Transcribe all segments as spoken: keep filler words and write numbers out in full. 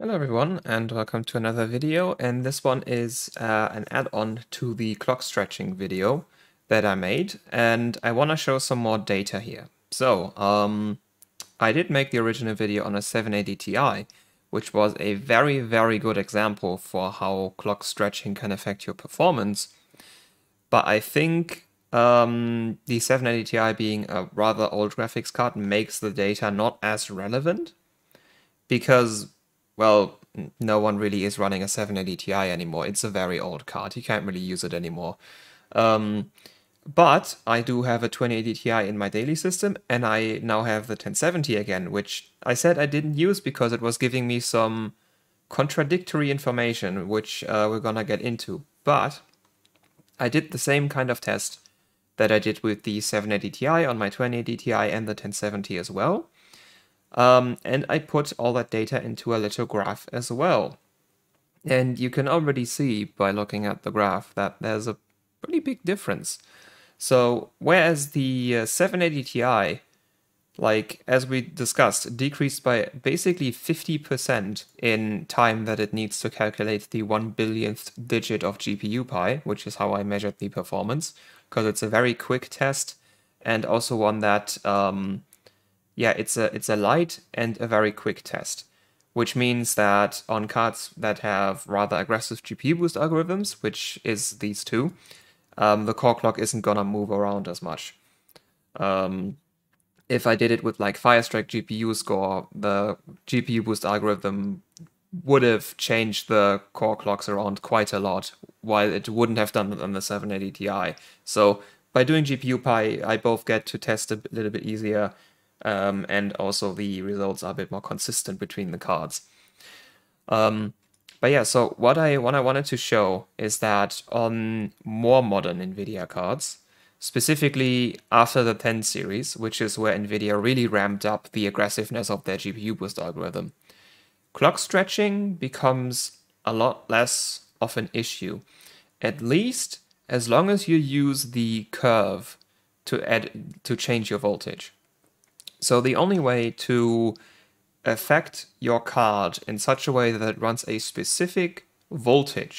Hello everyone, and welcome to another video, and this one is uh, an add-on to the clock stretching video that I made, and I want to show some more data here. So um, I did make the original video on a seven eighty Ti, which was a very very good example for how clock stretching can affect your performance, but I think um, the seven eighty Ti being a rather old graphics card makes the data not as relevant, because well, no one really is running a seven eighty Ti anymore. It's a very old card. You can't really use it anymore. Um, but I do have a twenty eighty Ti in my daily system, and I now have the ten seventy again, which I said I didn't use because it was giving me some contradictory information, which uh, we're gonna get into. But I did the same kind of test that I did with the seven eighty Ti on my twenty eighty Ti and the ten seventy as well. Um, and I put all that data into a little graph as well. And you can already see by looking at the graph that there's a pretty big difference. So whereas the uh, seven eighty Ti, like as we discussed, decreased by basically fifty percent in time that it needs to calculate the one billionth digit of G P U Pi, which is how I measured the performance, because it's a very quick test and also one that... Um, Yeah, it's a it's a light and a very quick test, which means that on cards that have rather aggressive G P U boost algorithms, which is these two, um, the core clock isn't gonna move around as much. Um, if I did it with like Firestrike G P U score, the G P U boost algorithm would have changed the core clocks around quite a lot, while it wouldn't have done it on the seven eighty Ti. So by doing G P U Pi, I both get to test a little bit easier. Um, and also the results are a bit more consistent between the cards. Um, but yeah, so what I what I wanted to show is that on more modern Nvidia cards, specifically after the ten series, which is where Nvidia really ramped up the aggressiveness of their G P U boost algorithm, clock stretching becomes a lot less of an issue, at least as long as you use the curve to add to change your voltage. So the only way to affect your card in such a way that it runs a specific voltage,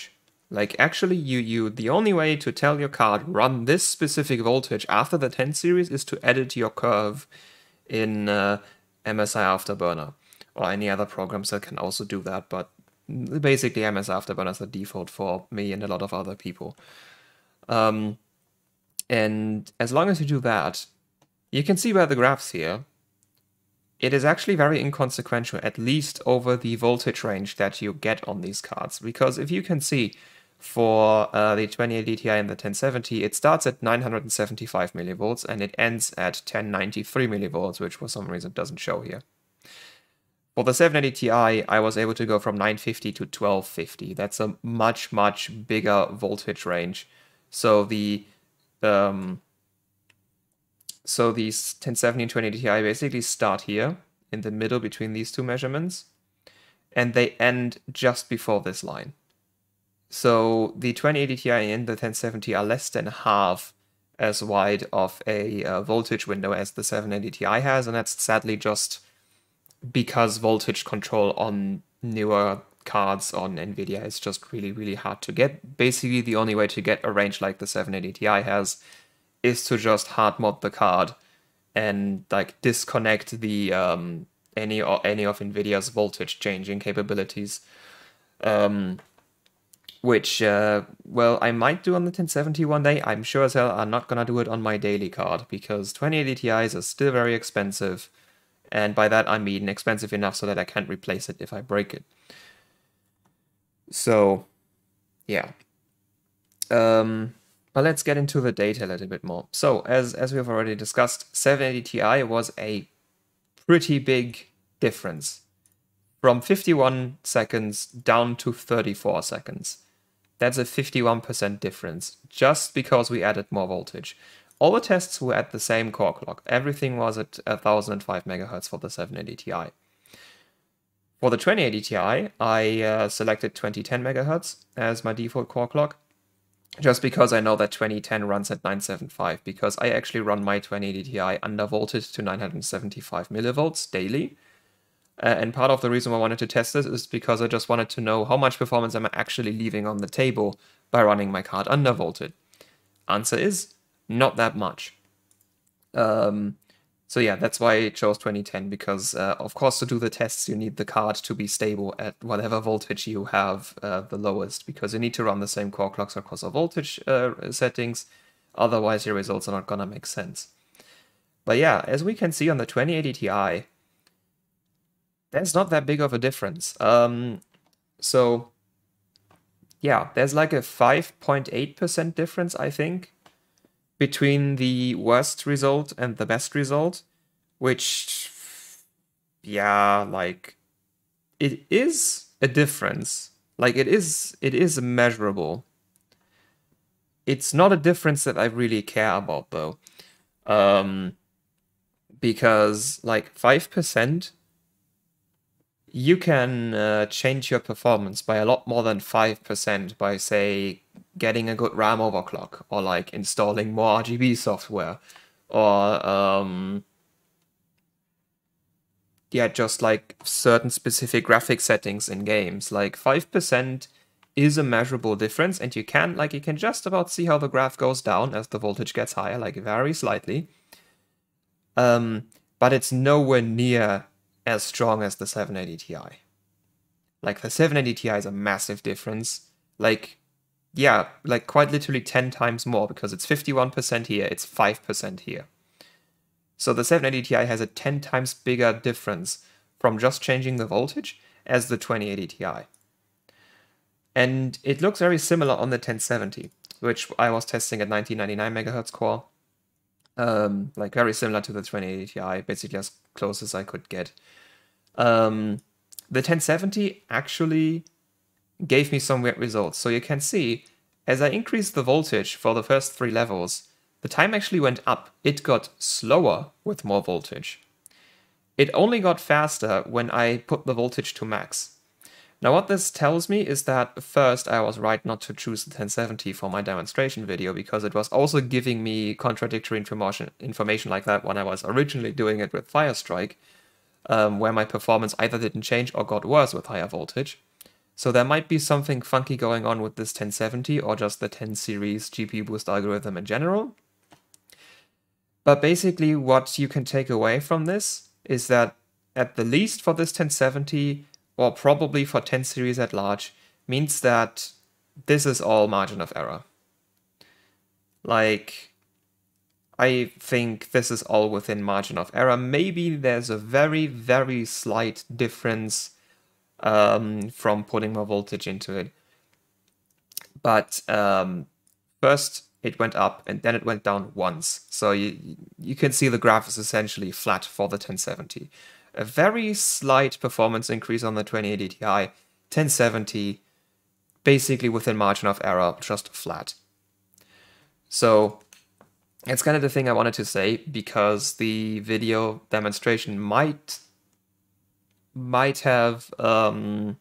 like actually you, you the only way to tell your card run this specific voltage after the ten series is to edit your curve in uh, M S I Afterburner or any other programs that can also do that, but basically M S I Afterburner is the default for me and a lot of other people. Um, and as long as you do that, you can see by the graphs here, it is actually very inconsequential, at least over the voltage range that you get on these cards. Because if you can see, for uh, the twenty eighty Ti and the ten seventy, it starts at nine hundred seventy-five millivolts and it ends at ten ninety-three millivolts, which for some reason doesn't show here. For the seven eighty Ti, I was able to go from nine fifty to twelve fifty. That's a much, much bigger voltage range. So the... Um, So these ten seventy and twenty eighty Ti basically start here, in the middle between these two measurements, and they end just before this line. So the twenty eighty Ti and the ten seventy are less than half as wide of a uh, voltage window as the seven eighty Ti has, and that's sadly just because voltage control on newer cards on Nvidia is just really, really hard to get. Basically, the only way to get a range like the seven eighty Ti has is to just hard mod the card and like disconnect the um, any or any of Nvidia's voltage changing capabilities, um, which uh, well, I might do on the ten seventy one day. I'm sure as hell I'm not gonna do it on my daily card because twenty eighty Ti's are still very expensive, and by that I mean expensive enough so that I can't replace it if I break it. So, yeah. Um, But let's get into the data a little bit more. So, as, as we've already discussed, seven eighty Ti was a pretty big difference. From fifty-one seconds down to thirty-four seconds. That's a fifty-one percent difference, just because we added more voltage. All the tests were at the same core clock. Everything was at one thousand five megahertz for the seven eighty Ti. For the twenty eighty Ti, I uh, selected twenty ten megahertz as my default core clock. Just because I know that twenty ten runs at nine seventy-five, because I actually run my twenty eighty Ti undervolted to nine hundred seventy-five millivolts daily, Uh, and part of the reason why I wanted to test this is because I just wanted to know how much performance I'm actually leaving on the table by running my card undervolted. Answer is not that much. Um, so yeah, that's why I chose twenty ten, because uh, of course to do the tests you need the card to be stable at whatever voltage you have uh, the lowest, because you need to run the same core clocks across all voltage uh, settings, otherwise your results are not gonna make sense. But yeah, as we can see on the twenty eighty Ti, there's not that big of a difference. Um, so yeah, there's like a five point eight percent difference, I think, between the worst result and the best result, which, yeah, like, it is a difference. Like, it is, it is measurable. It's not a difference that I really care about, though. Um, because, like, five percent, you can uh, change your performance by a lot more than five percent by, say, getting a good RAM overclock, or like installing more R G B software, or um, yeah, just like certain specific graphic settings in games. Like five percent is a measurable difference, and you can like you can just about see how the graph goes down as the voltage gets higher, like it varies slightly. Um, but it's nowhere near as strong as the seven eighty Ti. Like the seven eighty Ti is a massive difference. Like, yeah, like quite literally ten times more, because it's fifty-one percent here, it's five percent here. So the seven eighty Ti has a ten times bigger difference from just changing the voltage as the twenty eighty Ti. And it looks very similar on the ten seventy, which I was testing at nineteen ninety-nine megahertz core. Um, like very similar to the twenty eighty Ti, basically as close as I could get. Um, the ten seventy actually gave me some weird results. So you can see, as I increased the voltage for the first three levels, the time actually went up. It got slower with more voltage. It only got faster when I put the voltage to max. Now what this tells me is that first I was right not to choose the ten seventy for my demonstration video, because it was also giving me contradictory information, information like that when I was originally doing it with Firestrike, um, where my performance either didn't change or got worse with higher voltage. So there might be something funky going on with this ten seventy or just the ten series G P U boost algorithm in general. But basically what you can take away from this is that at the least for this ten seventy, or probably for ten series at large, means that this is all margin of error. Like, I think this is all within margin of error. Maybe there's a very, very slight difference um, from putting more voltage into it. But um, first it went up and then it went down once. So you, you can see the graph is essentially flat for the ten seventy. A very slight performance increase on the twenty eighty Ti, ten seventy, basically within margin of error, just flat. So that's kind of the thing I wanted to say, because the video demonstration might might have um,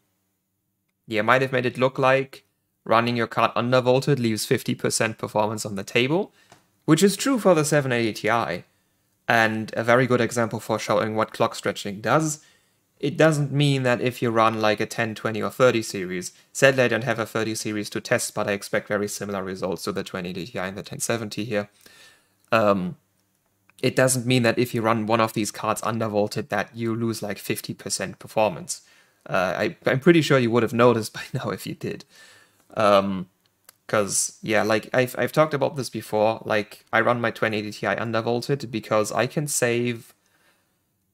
yeah might have made it look like running your card undervolted leaves fifty percent performance on the table, which is true for the seven eighty Ti. And a very good example for showing what clock stretching does. It doesn't mean that if you run like a ten, twenty, or thirty series, sadly I don't have a thirty series to test, but I expect very similar results to the twenty eighty Ti and the ten seventy here. Um, it doesn't mean that if you run one of these cards undervolted that you lose like fifty percent performance. Uh, I, I'm pretty sure you would have noticed by now if you did. Um, Because, yeah, like, I've, I've talked about this before, like, I run my twenty eighty Ti undervolted because I can save...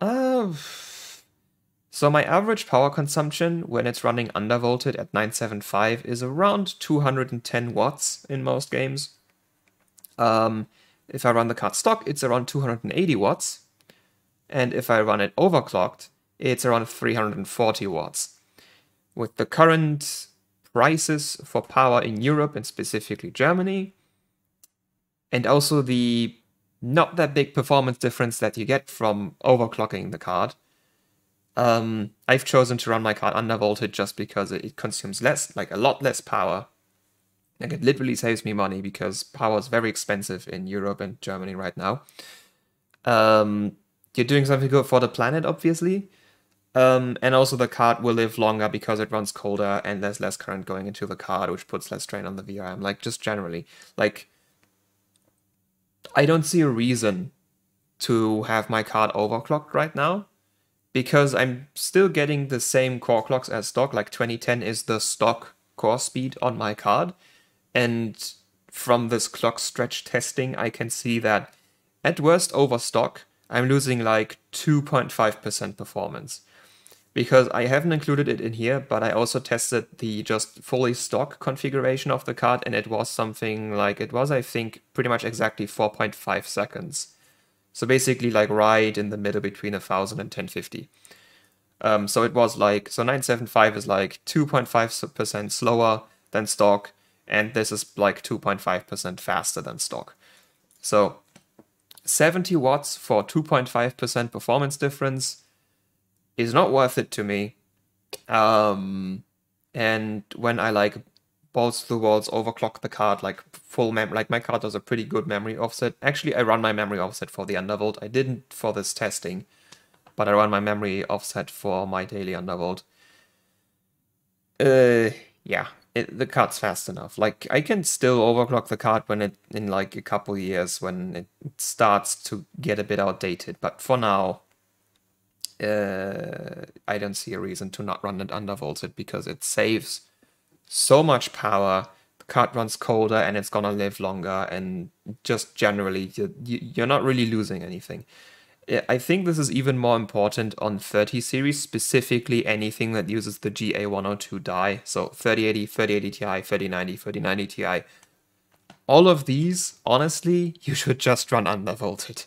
Uh, so my average power consumption when it's running undervolted at nine seventy-five is around two hundred ten watts in most games. Um, if I run the card stock, it's around two hundred eighty watts. And if I run it overclocked, it's around three hundred forty watts. With the current prices for power in Europe and specifically Germany, and also the not that big performance difference that you get from overclocking the card, um, I've chosen to run my card undervolted just because it consumes less, like a lot less power. Like it literally saves me money because power is very expensive in Europe and Germany right now. Um, you're doing something good for the planet, obviously. Um, and also the card will live longer because it runs colder and there's less current going into the card, which puts less strain on the V R M. Like, just generally, like, I don't see a reason to have my card overclocked right now because I'm still getting the same core clocks as stock. Like twenty ten is the stock core speed on my card. And from this clock stretch testing, I can see that at worst overstock, I'm losing like two point five percent performance. Because I haven't included it in here, but I also tested the just fully stock configuration of the card, and it was something like, it was, I think, pretty much exactly four point five seconds. So basically like right in the middle between one thousand and ten fifty. Um, so it was like, so nine seventy-five is like two point five percent slower than stock, and this is like two point five percent faster than stock. So seventy watts for two point five percent performance difference is not worth it to me, um, and when I like balls to the walls overclock the card, like full mem, like my card does a pretty good memory offset. Actually, I run my memory offset for the undervolt. I didn't for this testing, but I run my memory offset for my daily undervolt. Uh, yeah, it, the card's fast enough. Like I can still overclock the card when it in like a couple years when it starts to get a bit outdated. But for now, Uh, I don't see a reason to not run it undervolted because it saves so much power, the card runs colder and it's gonna live longer, and just generally you're, you're not really losing anything. I think this is even more important on thirty series, specifically anything that uses the G A one oh two die, so thirty eighty, thirty eighty Ti, thirty ninety, thirty ninety Ti. All of these, honestly, you should just run undervolted.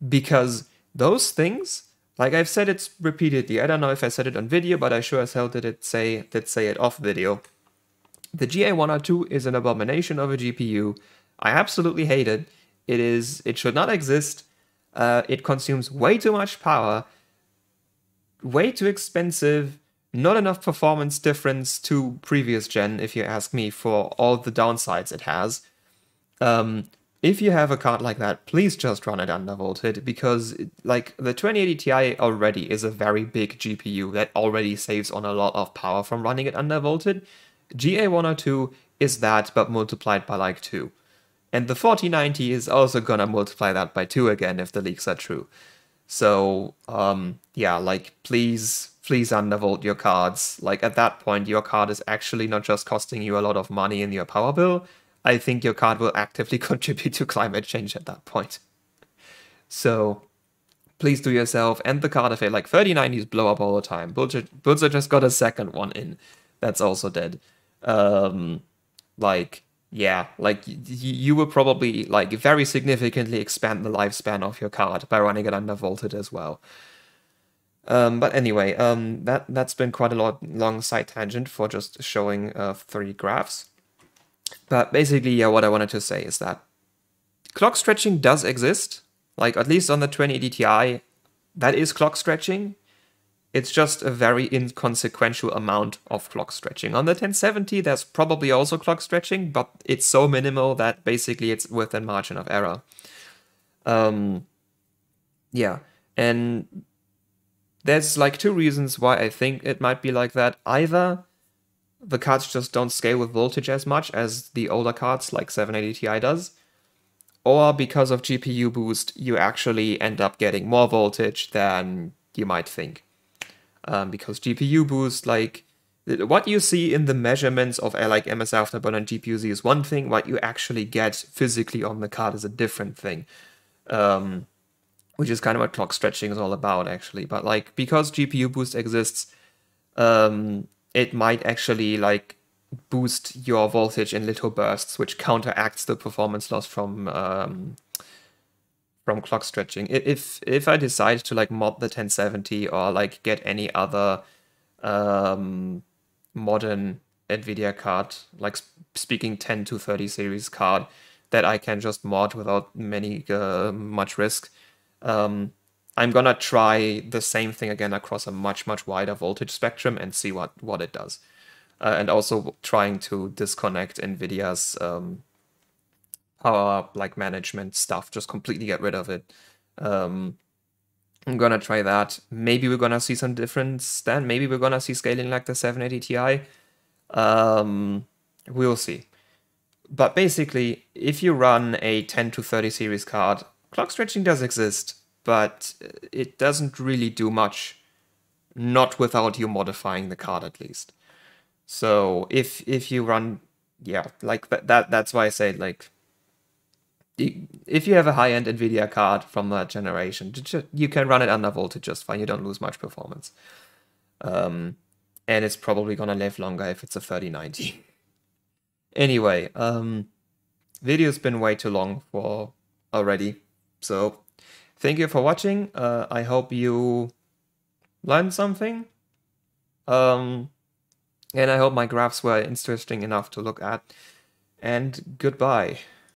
Because those things, like I've said it repeatedly, I don't know if I said it on video, but I sure as hell did it say, did say it off video. The G A one oh two is an abomination of a G P U. I absolutely hate it. It is, it should not exist. Uh, it consumes way too much power, way too expensive, not enough performance difference to previous gen, if you ask me, for all the downsides it has. Um... If you have a card like that, please just run it undervolted, because like the twenty eighty Ti already is a very big G P U that already saves on a lot of power from running it undervolted. G A one oh two is that, but multiplied by like two. And the forty ninety is also gonna multiply that by two again if the leaks are true. So um, yeah, like please, please undervolt your cards. Like at that point, your card is actually not just costing you a lot of money in your power bill, I think your card will actively contribute to climate change at that point. So please do yourself and the card a favor. Like thirty nineties blow up all the time. Buildzoid just got a second one in. That's also dead. Um, like, yeah, like you will probably like very significantly expand the lifespan of your card by running it undervolted as well. Um, but anyway, um, that, that's been quite a lot, long side tangent for just showing uh, three graphs. But basically, yeah, what I wanted to say is that clock stretching does exist. Like, at least on the twenty eighty Ti, that is clock stretching. It's just a very inconsequential amount of clock stretching. On the ten seventy, there's probably also clock stretching, but it's so minimal that basically it's within margin of error. Um, yeah, and there's like two reasons why I think it might be like that. Either the cards just don't scale with voltage as much as the older cards, like seven eighty Ti does. Or because of G P U boost, you actually end up getting more voltage than you might think. Um, because G P U boost, like, what you see in the measurements of like M S I Afterburner and G P U Z is one thing, what you actually get physically on the card is a different thing. Um, which is kind of what clock stretching is all about, actually. But, like, because G P U boost exists, um... it might actually like boost your voltage in little bursts, which counteracts the performance loss from um, from clock stretching. If if I decide to like mod the ten seventy or like get any other um, modern Nvidia card, like speaking ten to thirty series card that I can just mod without many uh, much risk, Um, I'm gonna try the same thing again across a much, much wider voltage spectrum and see what, what it does. Uh, and also trying to disconnect NVIDIA's um, power like management stuff, just completely get rid of it. Um, I'm gonna try that. Maybe we're gonna see some difference then. Maybe we're gonna see scaling like the seven eighty Ti. Um, we'll see. But basically, if you run a ten to thirty series card, clock stretching does exist, but it doesn't really do much. Not without you modifying the card, at least. So if if you run, yeah, like that, that that's why I say, like, if you have a high-end Nvidia card from that generation, you can run it under voltage just fine. You don't lose much performance. Um, and it's probably going to live longer if it's a thirty ninety. Anyway, um, video's been way too long for already. So thank you for watching. Uh, I hope you learned something. Um, and I hope my graphs were interesting enough to look at. And goodbye.